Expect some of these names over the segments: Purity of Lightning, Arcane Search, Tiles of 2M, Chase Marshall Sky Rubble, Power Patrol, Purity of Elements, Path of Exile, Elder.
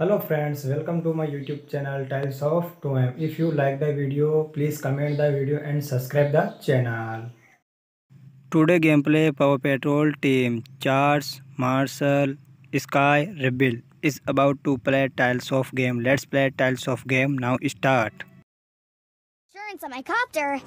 Hello friends, welcome to my YouTube channel Tiles of 2M. If you like the video, please comment the video and subscribe the channel. Today gameplay Power Patrol team Chase Marshall Sky Rubble is about to play Tiles of game. Let's play Tiles of game now. Start. Insurance on my copter.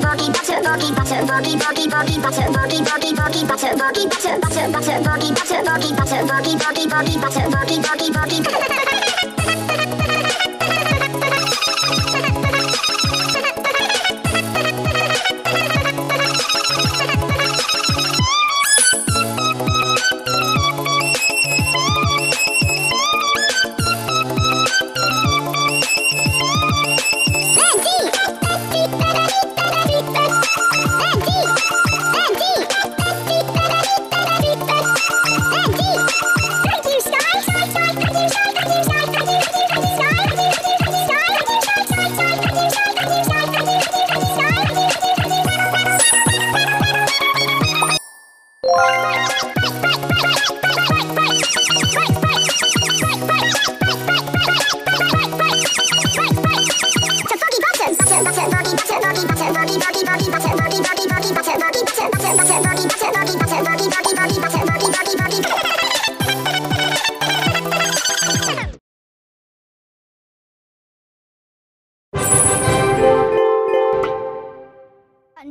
butter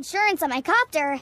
insurance on my copter.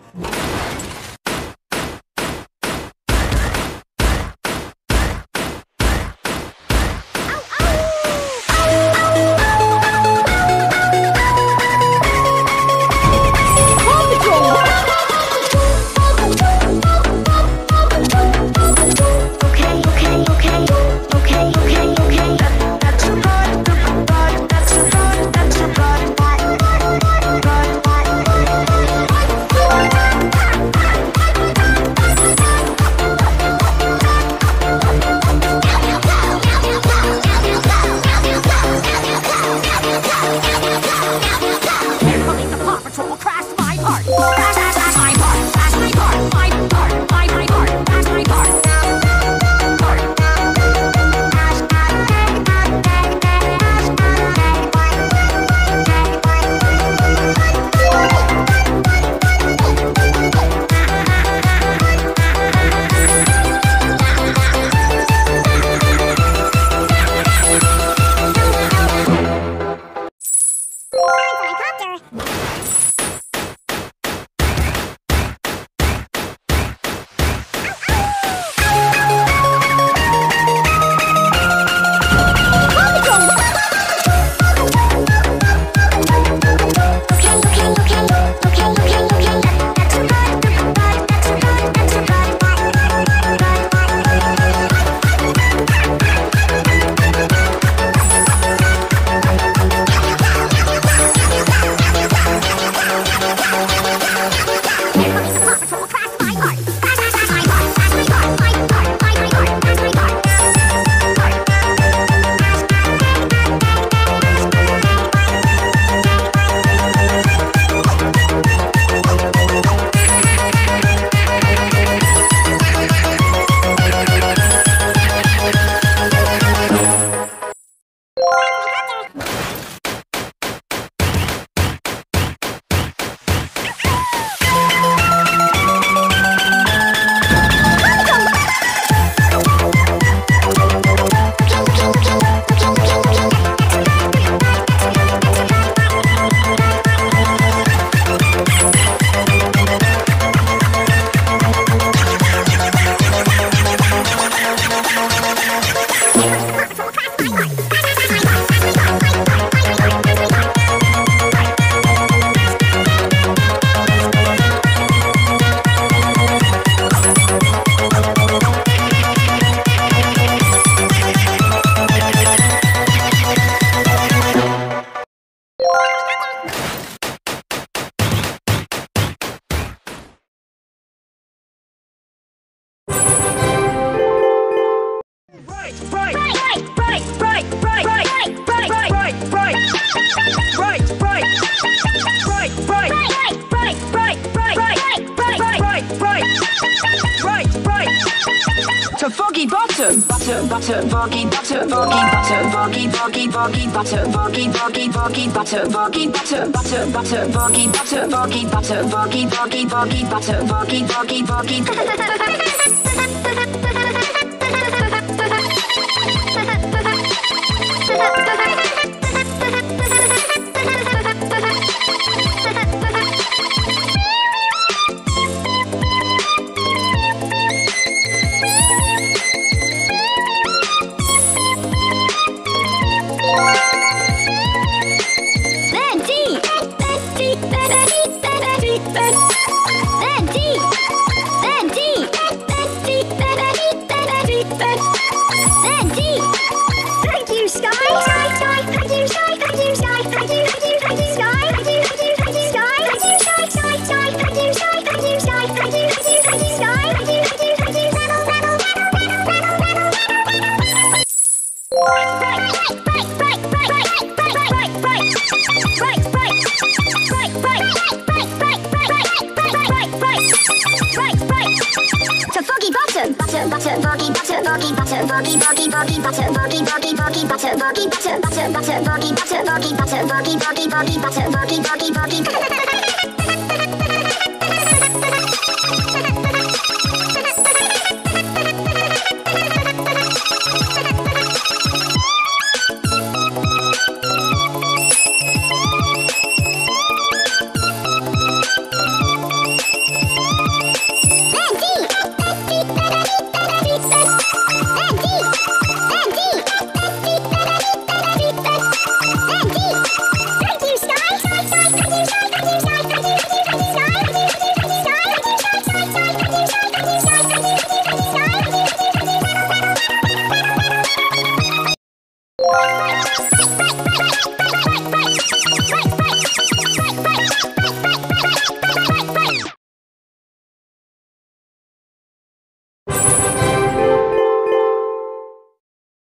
Butter,